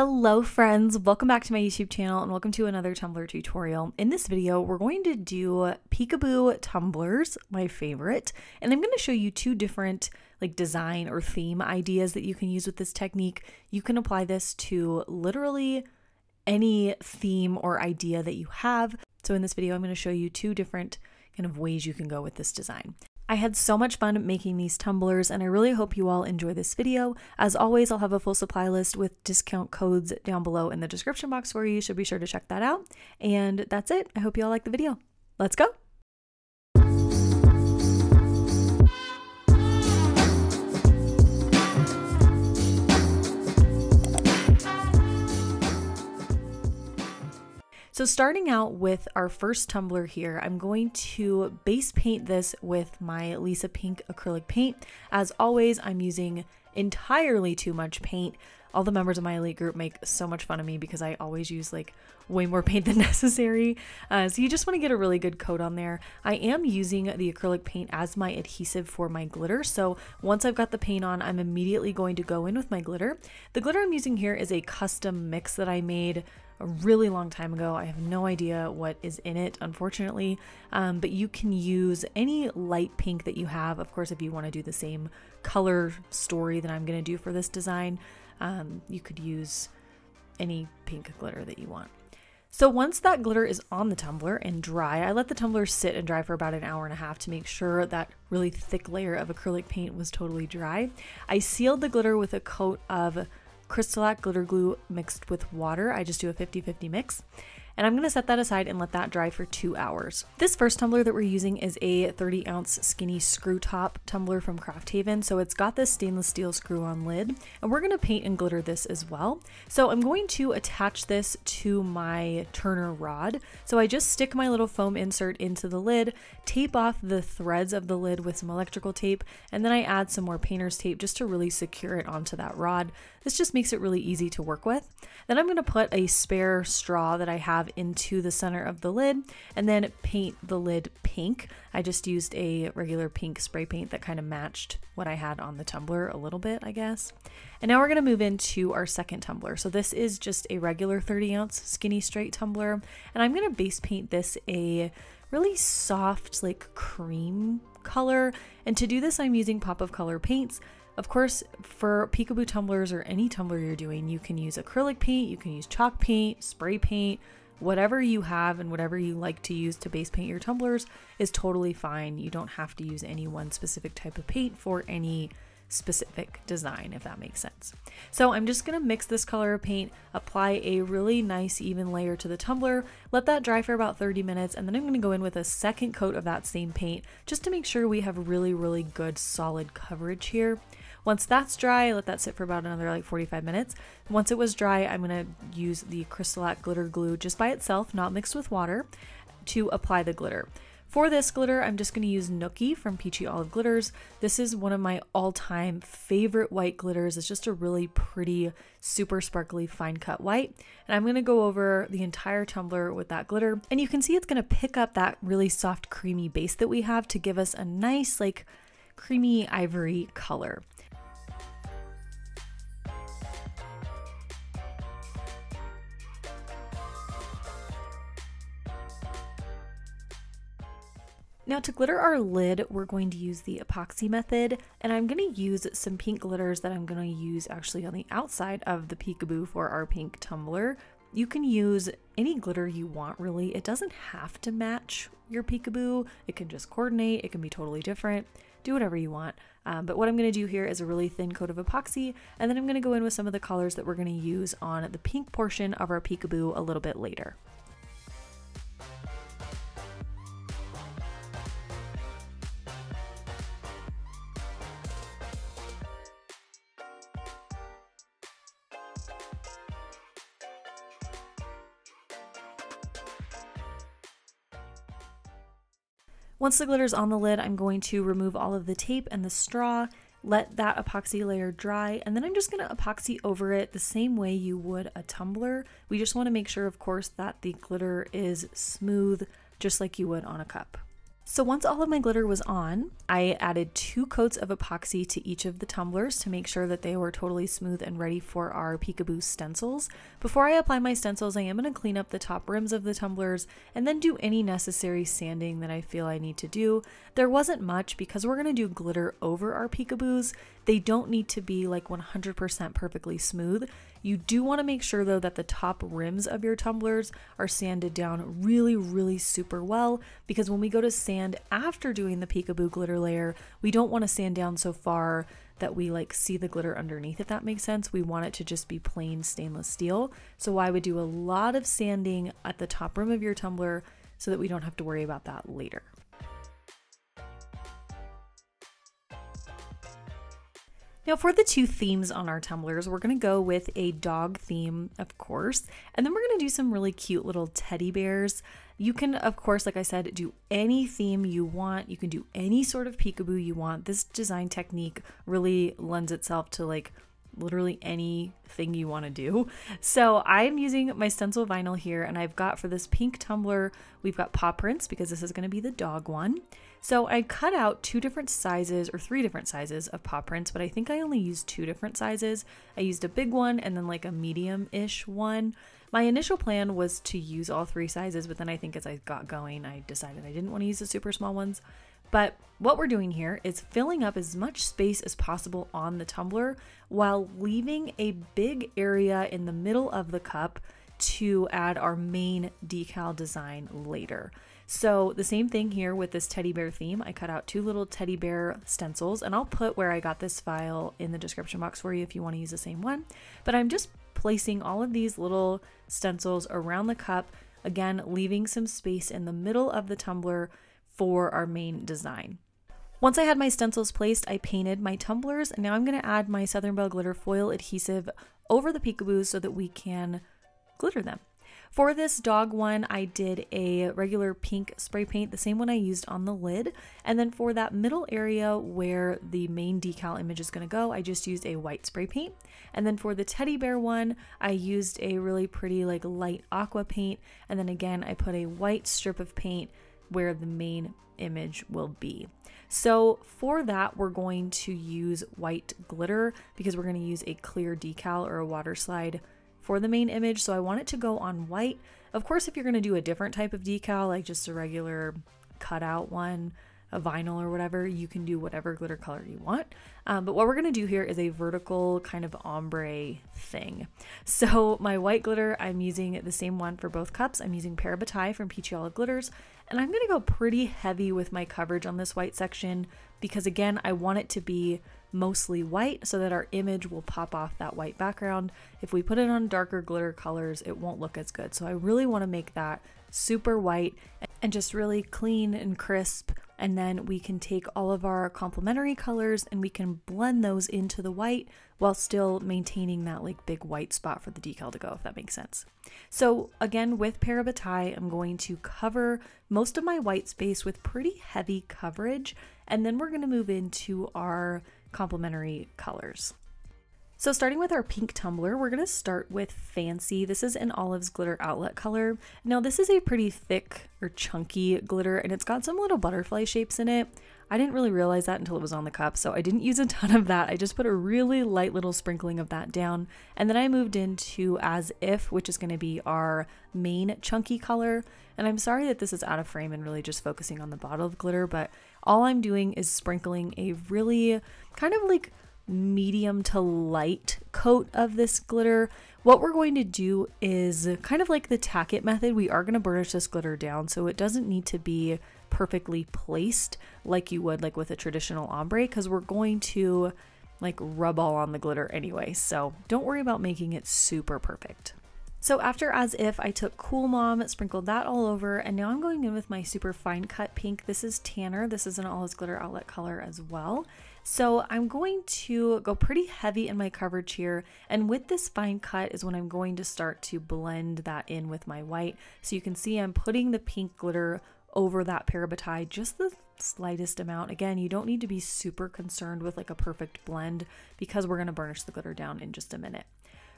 Hello friends, welcome back to my YouTube channel and welcome to another Tumblr tutorial. In this video, we're going to do peekaboo tumblers, my favorite, and I'm going to show you two different like design or theme ideas that you can use with this technique. You can apply this to literally any theme or idea that you have. So in this video, I'm going to show you two different kind of ways you can go with this design. I had so much fun making these tumblers and I really hope you all enjoy this video. As always, I'll have a full supply list with discount codes down below in the description box for you, so be sure to check that out. And that's it. I hope you all like the video. Let's go! So starting out with our first tumbler here, I'm going to base paint this with my Lisa Pink acrylic paint. As always, I'm using entirely too much paint. All the members of my elite group make so much fun of me because I always use like way more paint than necessary. So you just want to get a really good coat on there. I am using the acrylic paint as my adhesive for my glitter. So once I've got the paint on, I'm immediately going to go in with my glitter. The glitter I'm using here is a custom mix that I made a really long time ago. I have no idea what is in it, unfortunately, but you can use any light pink that you have. Of course, if you want to do the same color story that I'm going to do for this design, you could use any pink glitter that you want. So once that glitter is on the tumbler and dry, I let the tumbler sit and dry for about an hour and a half to make sure that really thick layer of acrylic paint was totally dry. I sealed the glitter with a coat of Crystalac glitter glue mixed with water. I just do a 50-50 mix. And I'm going to set that aside and let that dry for 2 hours. This first tumbler that we're using is a 30-ounce skinny screw top tumbler from Craft Haven. So it's got this stainless steel screw-on lid. And we're going to paint and glitter this as well. So I'm going to attach this to my Turner rod. So I just stick my little foam insert into the lid, tape off the threads of the lid with some electrical tape, and then I add some more painter's tape just to really secure it onto that rod. This just makes it really easy to work with. Then I'm going to put a spare straw that I have into the center of the lid and then paint the lid pink. I just used a regular pink spray paint that kind of matched what I had on the tumbler a little bit, I guess. And now we're going to move into our second tumbler. So this is just a regular 30-ounce skinny straight tumbler, and I'm going to base paint this a really soft like cream color. And to do this, I'm using Pop of Color paints. Of course, for peekaboo tumblers or any tumbler you're doing, you can use acrylic paint, you can use chalk paint, spray paint, whatever you have and whatever you like to use to base paint your tumblers is totally fine. You don't have to use any one specific type of paint for any specific design, if that makes sense. So I'm just going to mix this color of paint, apply a really nice even layer to the tumbler, let that dry for about 30 minutes, and then I'm going to go in with a second coat of that same paint just to make sure we have really, really good solid coverage here. Once that's dry, let that sit for about another like 45 minutes. Once it was dry, I'm going to use the Crystalac glitter glue just by itself, not mixed with water, to apply the glitter. For this glitter, I'm just going to use Nookie from Peachy Olive Glitters. This is one of my all-time favorite white glitters. It's just a really pretty, super sparkly, fine-cut white. And I'm going to go over the entire tumbler with that glitter. And you can see it's going to pick up that really soft, creamy base that we have to give us a nice, like, creamy ivory color. Now to glitter our lid, we're going to use the epoxy method, and I'm going to use some pink glitters that I'm going to use actually on the outside of the peekaboo for our pink tumbler. You can use any glitter you want, really. It doesn't have to match your peekaboo. It can just coordinate. It can be totally different. Do whatever you want. But what I'm going to do here is a really thin coat of epoxy, and then I'm going to go in with some of the colors that we're going to use on the pink portion of our peekaboo a little bit later. Once the glitter's on the lid, I'm going to remove all of the tape and the straw, let that epoxy layer dry, and then I'm just going to epoxy over it the same way you would a tumbler. We just want to make sure, of course, that the glitter is smooth, just like you would on a cup. So once all of my glitter was on, I added 2 coats of epoxy to each of the tumblers to make sure that they were totally smooth and ready for our peekaboo stencils. Before I apply my stencils, I am going to clean up the top rims of the tumblers and then do any necessary sanding that I feel I need to do. There wasn't much because we're going to do glitter over our peekaboos. They don't need to be like 100% perfectly smooth. You do want to make sure though that the top rims of your tumblers are sanded down really, really super well, because when we go to sand after doing the peekaboo glitter layer, we don't want to sand down so far that we like see the glitter underneath, if that makes sense. We want it to just be plain stainless steel. So I would do a lot of sanding at the top rim of your tumbler so that we don't have to worry about that later. Now for the 2 themes on our tumblers, we're going to go with a dog theme, of course, and then we're going to do some really cute little teddy bears. You can, of course, like I said, do any theme you want. You can do any sort of peekaboo you want. This design technique really lends itself to like literally anything you want to do. So I'm using my stencil vinyl here, and I've got for this pink tumbler, we've got paw prints because this is going to be the dog one. So I cut out 2 different sizes or 3 different sizes of paw prints, but I think I only used 2 different sizes. I used a big one and then like a medium-ish one. My initial plan was to use all 3 sizes, but then I think as I got going, I decided I didn't want to use the super small ones. But what we're doing here is filling up as much space as possible on the tumbler while leaving a big area in the middle of the cup to add our main decal design later. So the same thing here with this teddy bear theme. I cut out 2 little teddy bear stencils, and I'll put where I got this file in the description box for you if you want to use the same one. But I'm just placing all of these little stencils around the cup, again, leaving some space in the middle of the tumbler for our main design. Once I had my stencils placed, I painted my tumblers, and now I'm going to add my Southern Belle Glitter Foil Adhesive over the peekaboos so that we can glitter them. For this dog one, I did a regular pink spray paint, the same one I used on the lid. And then for that middle area where the main decal image is going to go, I just used a white spray paint. And then for the teddy bear one, I used a really pretty like light aqua paint. And then again, I put a white strip of paint where the main image will be. So for that, we're going to use white glitter because we're going to use a clear decal or a water slide for the main image, so I want it to go on white. Of course, if you're going to do a different type of decal, like just a regular cutout one, a vinyl or whatever, you can do whatever glitter color you want. But what we're going to do here is a vertical kind of ombre thing. So my white glitter, I'm using the same one for both cups. I'm using Parabatai from Peachy Olive Glitters, and I'm going to go pretty heavy with my coverage on this white section because, again, I want it to be mostly white so that our image will pop off that white background. If we put it on darker glitter colors, it won't look as good. So I really want to make that super white and just really clean and crisp. And then we can take all of our complementary colors and we can blend those into the white while still maintaining that like big white spot for the decal to go, if that makes sense. So again, with Parabatai, I'm going to cover most of my white space with pretty heavy coverage. And then we're going to move into our complementary colors. So starting with our pink tumbler, we're going to start with Fancy. This is an Olive's Glitter Outlet color. Now this is a pretty thick or chunky glitter, and it's got some little butterfly shapes in it. I didn't really realize that until it was on the cup, so I didn't use a ton of that. I just put a really light little sprinkling of that down, and then I moved into As If, which is going to be our main chunky color. And I'm sorry that this is out of frame and really just focusing on the bottle of glitter, but all I'm doing is sprinkling a really kind of like medium to light coat of this glitter. What we're going to do is kind of like the tack it method. We are going to burnish this glitter down, so it doesn't need to be perfectly placed like you would like with a traditional ombre, because we're going to like rub all on the glitter anyway. So don't worry about making it super perfect. So after As If, I took Cool Mom, sprinkled that all over, and now I'm going in with my super fine cut pink. This is Tanner. This is an Olive's Glitter Outlet color as well. So I'm going to go pretty heavy in my coverage here, and with this fine cut is when I'm going to start to blend that in with my white. So you can see I'm putting the pink glitter over that Parabatai, just the slightest amount. Again, you don't need to be super concerned with like a perfect blend because we're going to burnish the glitter down in just a minute.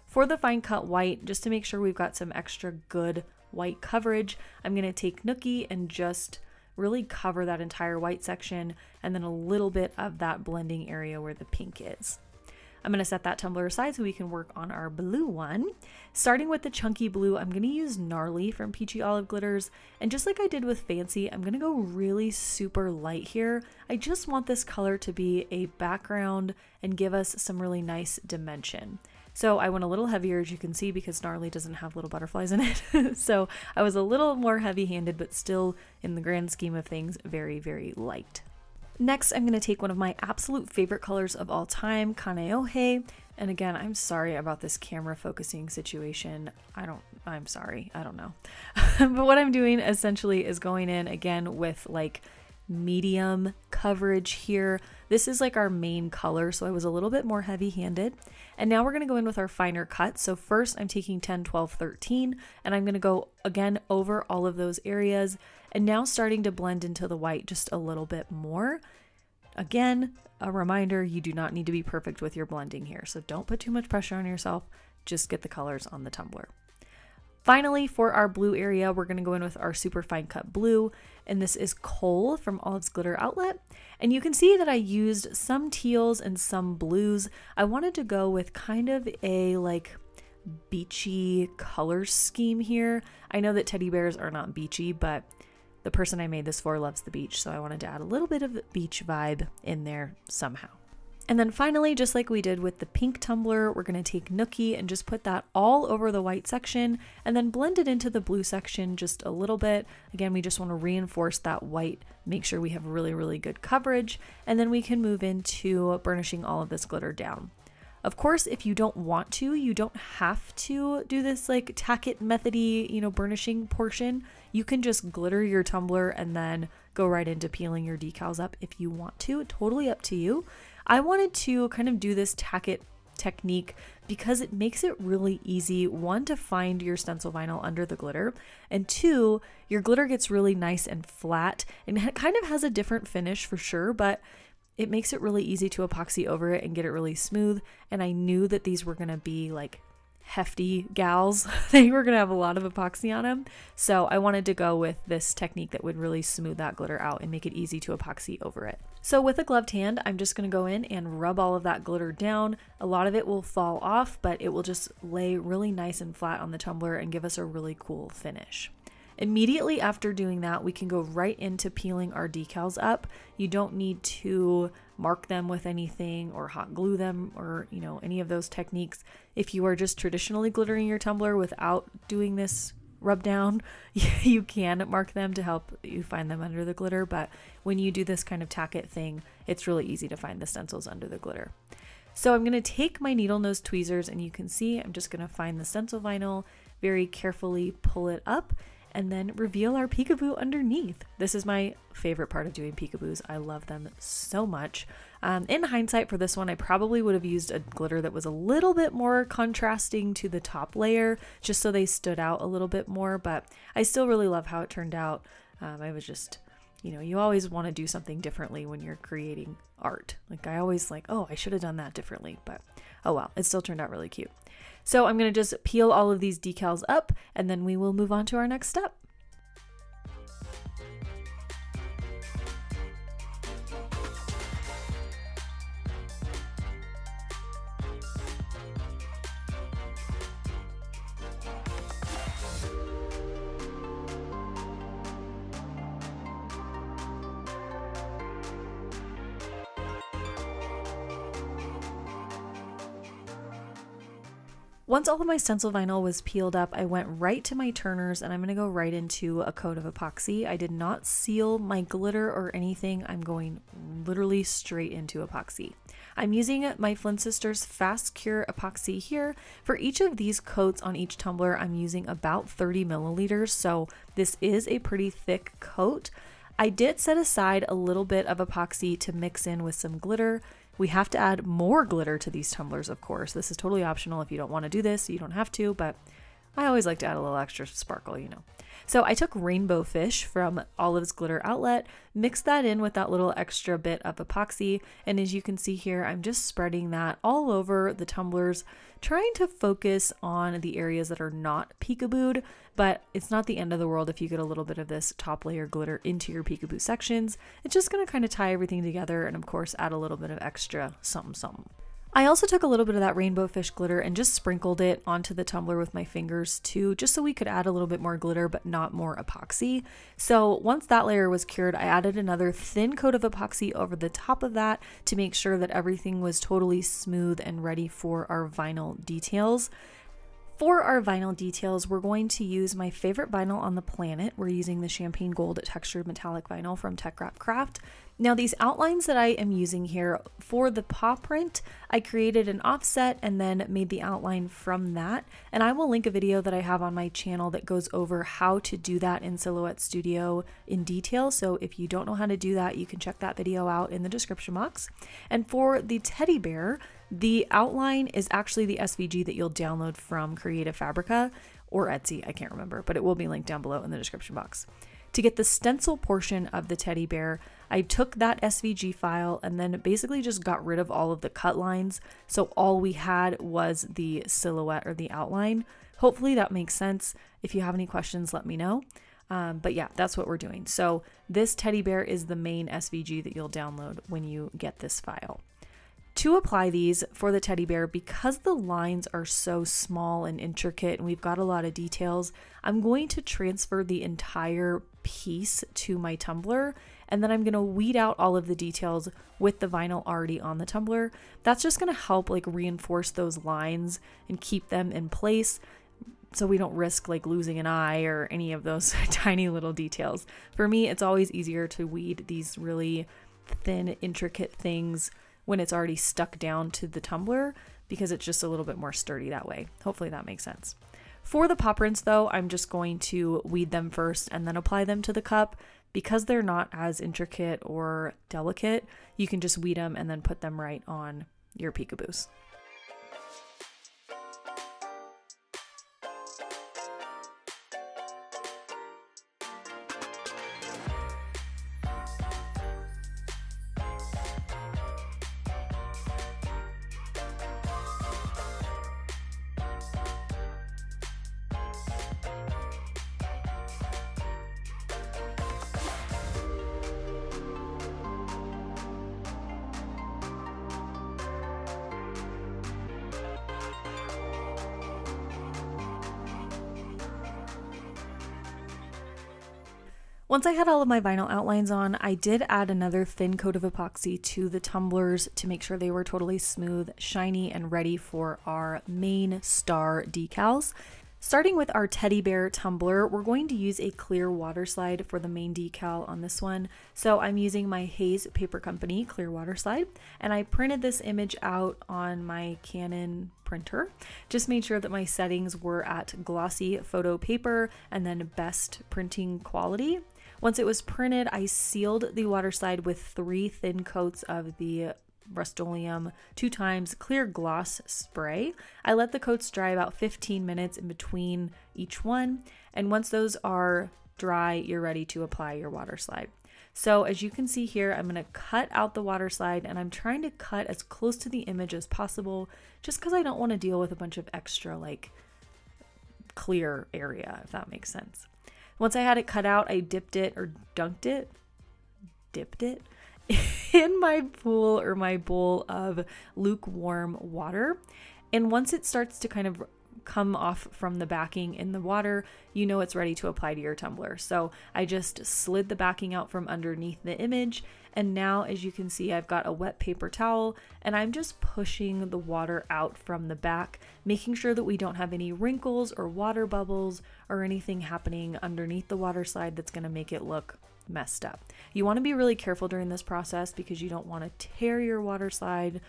For the fine cut white, just to make sure we've got some extra good white coverage, I'm going to take Nookie and just really cover that entire white section and then a little bit of that blending area where the pink is. I'm going to set that tumbler aside so we can work on our blue one. Starting with the chunky blue, I'm going to use Gnarly from Peachy Olive Glitters. And just like I did with Fancy, I'm going to go really super light here. I just want this color to be a background and give us some really nice dimension. So I went a little heavier, as you can see, because Gnarly doesn't have little butterflies in it. So I was a little more heavy-handed, but still, in the grand scheme of things, very, very light. Next, I'm going to take one of my absolute favorite colors of all time, Kaneohe. And again, I'm sorry about this camera focusing situation. I'm sorry. I don't know. But what I'm doing essentially is going in again with like medium coverage here. This is like our main color, so I was a little bit more heavy-handed. And now we're going to go in with our finer cuts. So first I'm taking 10, 12, 13, and I'm going to go again over all of those areas. And now starting to blend into the white just a little bit more. Again, a reminder, you do not need to be perfect with your blending here. So don't put too much pressure on yourself. Just get the colors on the tumbler. Finally, for our blue area, we're going to go in with our super fine cut blue. And this is Cole from Olive's Glitter Outlet. And you can see that I used some teals and some blues. I wanted to go with kind of a like beachy color scheme here. I know that teddy bears are not beachy, but the person I made this for loves the beach, so I wanted to add a little bit of beach vibe in there somehow. And then finally, just like we did with the pink tumbler, we're going to take Nookie and just put that all over the white section and then blend it into the blue section just a little bit. Again, we just want to reinforce that white, make sure we have really, really good coverage, and then we can move into burnishing all of this glitter down. Of course, if you don't want to, you don't have to do this like tack it methody, you know, burnishing portion. You can just glitter your tumbler and then go right into peeling your decals up if you want to. Totally up to you. I wanted to kind of do this tack it technique because it makes it really easy, one, to find your stencil vinyl under the glitter, and two, your glitter gets really nice and flat and kind of has a different finish for sure, but it makes it really easy to epoxy over it and get it really smooth. And I knew that these were going to be like hefty gals. They were going to have a lot of epoxy on them. So I wanted to go with this technique that would really smooth that glitter out and make it easy to epoxy over it. So with a gloved hand, I'm just going to go in and rub all of that glitter down. A lot of it will fall off, but it will just lay really nice and flat on the tumbler and give us a really cool finish. Immediately after doing that, we can go right into peeling our decals up. You don't need to mark them with anything or hot glue them or, you know, any of those techniques. If you are just traditionally glittering your tumbler without doing this rub down, you can mark them to help you find them under the glitter. But when you do this kind of tack it thing, it's really easy to find the stencils under the glitter. So I'm going to take my needle nose tweezers and you can see I'm just going to find the stencil vinyl, very carefully pull it up, and then reveal our peekaboo underneath. This is my favorite part of doing peekaboos. I love them so much. In hindsight for this one, I probably would have used a glitter that was a little bit more contrasting to the top layer, just so they stood out a little bit more, but I still really love how it turned out. I was just, you know, you always want to do something differently when you're creating art. Like I always like, oh, I should have done that differently, but oh well, it still turned out really cute. So I'm going to just peel all of these decals up and then we will move on to our next step. Once all of my stencil vinyl was peeled up, I went right to my turners and I'm going to go right into a coat of epoxy. I did not seal my glitter or anything. I'm going literally straight into epoxy. I'm using my Flynn Sisters Fast Cure Epoxy here. For each of these coats on each tumbler, I'm using about 30 milliliters. So this is a pretty thick coat. I did set aside a little bit of epoxy to mix in with some glitter. We have to add more glitter to these tumblers, of course. This is totally optional. If you don't want to do this, you don't have to, but I always like to add a little extra sparkle, you know. So I took Rainbow Fish from Olive's Glitter Outlet, mixed that in with that little extra bit of epoxy, and as you can see here, I'm just spreading that all over the tumblers, trying to focus on the areas that are not peekabooed, but it's not the end of the world if you get a little bit of this top layer glitter into your peekaboo sections. It's just going to kind of tie everything together and of course add a little bit of extra something something. I also took a little bit of that Rainbow Fish glitter and just sprinkled it onto the tumbler with my fingers too, just so we could add a little bit more glitter but not more epoxy. So once that layer was cured, I added another thin coat of epoxy over the top of that to make sure that everything was totally smooth and ready for our vinyl details. For our vinyl details, we're going to use my favorite vinyl on the planet. We're using the Champagne Gold Textured Metallic Vinyl from Tech Wrap Craft. Now these outlines that I am using here for the paw print, I created an offset and then made the outline from that. And I will link a video that I have on my channel that goes over how to do that in Silhouette Studio in detail. So if you don't know how to do that, you can check that video out in the description box. And for the teddy bear, the outline is actually the SVG that you'll download from Creative Fabrica or Etsy, I can't remember, but it will be linked down below in the description box. To get the stencil portion of the teddy bear, I took that SVG file and then basically just got rid of all of the cut lines. So all we had was the silhouette or the outline. Hopefully that makes sense. If you have any questions, let me know. But yeah, that's what we're doing. So this teddy bear is the main SVG that you'll download when you get this file. To apply these for the teddy bear, because the lines are so small and intricate and we've got a lot of details, I'm going to transfer the entire piece to my tumbler and then I'm going to weed out all of the details with the vinyl already on the tumbler. That's just going to help like reinforce those lines and keep them in place so we don't risk like losing an eye or any of those tiny little details. For me, it's always easier to weed these really thin, intricate things when it's already stuck down to the tumbler because it's just a little bit more sturdy that way. Hopefully that makes sense. For the paw prints though, I'm just going to weed them first and then apply them to the cup. Because they're not as intricate or delicate, you can just weed them and then put them right on your peekaboos. Once I had all of my vinyl outlines on, I did add another thin coat of epoxy to the tumblers to make sure they were totally smooth, shiny, and ready for our main star decals. Starting with our teddy bear tumbler, we're going to use a clear water slide for the main decal on this one. So I'm using my Hayes Paper Company clear water slide, and I printed this image out on my Canon printer. Just made sure that my settings were at glossy photo paper and then best printing quality. Once it was printed, I sealed the water slide with 3 thin coats of the Rust-Oleum 2x clear gloss spray. I let the coats dry about 15 minutes in between each one, and once those are dry, you're ready to apply your water slide. So as you can see here, I'm going to cut out the water slide, and I'm trying to cut as close to the image as possible just because I don't want to deal with a bunch of extra like clear area, if that makes sense. Once I had it cut out, I dipped it or dipped it in my pool or my bowl of lukewarm water. And once it starts to kind of come off from the backing in the water, you know it's ready to apply to your tumbler. So I just slid the backing out from underneath the image. And now, as you can see, I've got a wet paper towel and I'm just pushing the water out from the back, making sure that we don't have any wrinkles or water bubbles or anything happening underneath the water slide that's going to make it look messed up. You want to be really careful during this process because you don't want to tear your water slide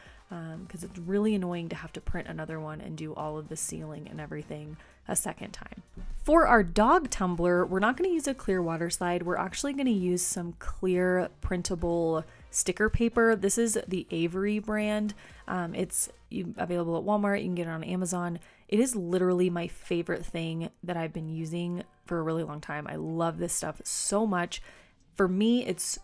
because it's really annoying to have to print another one and do all of the sealing and everything a second time. For our dog tumbler, we're not going to use a clear water slide. We're actually going to use some clear printable sticker paper. This is the Avery brand. It's available at Walmart. You can get it on Amazon. It is literally my favorite thing that I've been using for a really long time. I love this stuff so much. For me, it's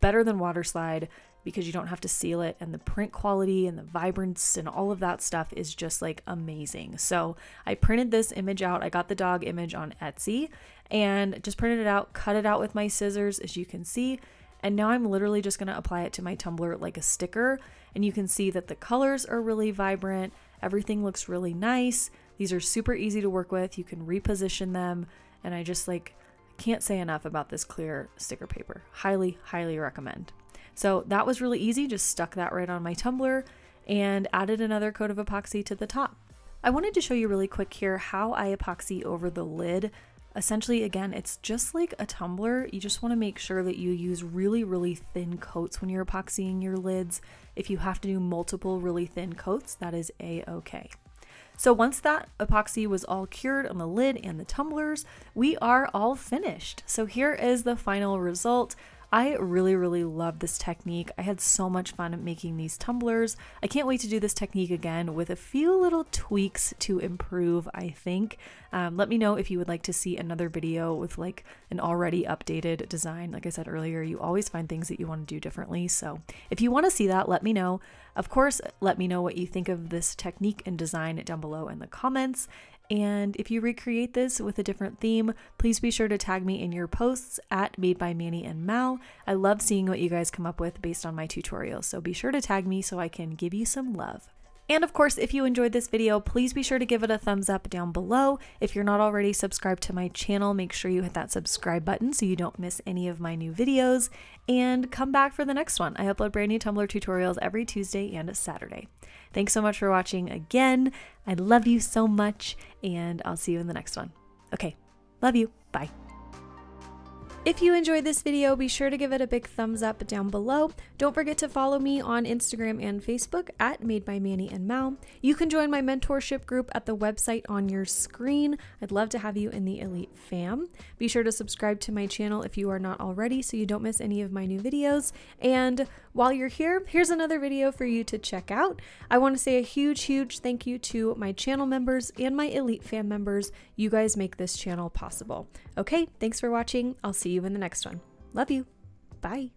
better than Water Slide because you don't have to seal it, and the print quality and the vibrance and all of that stuff is just like amazing. So I printed this image out. I got the dog image on Etsy and just printed it out, cut it out with my scissors, as you can see. And now I'm literally just gonna apply it to my tumbler like a sticker. And you can see that the colors are really vibrant. Everything looks really nice. These are super easy to work with. You can reposition them. And I just like can't say enough about this clear sticker paper. Highly, highly recommend. So that was really easy. Just stuck that right on my tumbler and added another coat of epoxy to the top. I wanted to show you really quick here how I epoxy over the lid. Essentially, again, it's just like a tumbler. You just want to make sure that you use really, really thin coats when you're epoxying your lids. If you have to do multiple really thin coats, that is a-okay. So once that epoxy was all cured on the lid and the tumblers, we are all finished. So here is the final result. I really, really love this technique. I had so much fun making these tumblers. I can't wait to do this technique again with a few little tweaks to improve, I think. Let me know if you would like to see another video with like an already updated design. Like I said earlier, you always find things that you want to do differently. So if you want to see that, let me know. Of course, let me know what you think of this technique and design down below in the comments. And if you recreate this with a different theme, please be sure to tag me in your posts at Made by Mani and Mal. I love seeing what you guys come up with based on my tutorials, so be sure to tag me so I can give you some love. And of course, if you enjoyed this video, please be sure to give it a thumbs up down below. If you're not already subscribed to my channel, make sure you hit that subscribe button so you don't miss any of my new videos. And come back for the next one. I upload brand new Tumblr tutorials every Tuesday and Saturday. Thanks so much for watching again. I love you so much, and I'll see you in the next one. Okay, love you. Bye. If you enjoyed this video, be sure to give it a big thumbs up down below. Don't forget to follow me on Instagram and Facebook at Made by Mani and Mal. You can join my mentorship group at the website on your screen. I'd love to have you in the Elite Fam. Be sure to subscribe to my channel if you are not already so you don't miss any of my new videos. And while you're here, here's another video for you to check out. I want to say a huge, huge thank you to my channel members and my Elite Fam members. You guys make this channel possible. Okay, thanks for watching. I'll see you in the next one. Love you. Bye.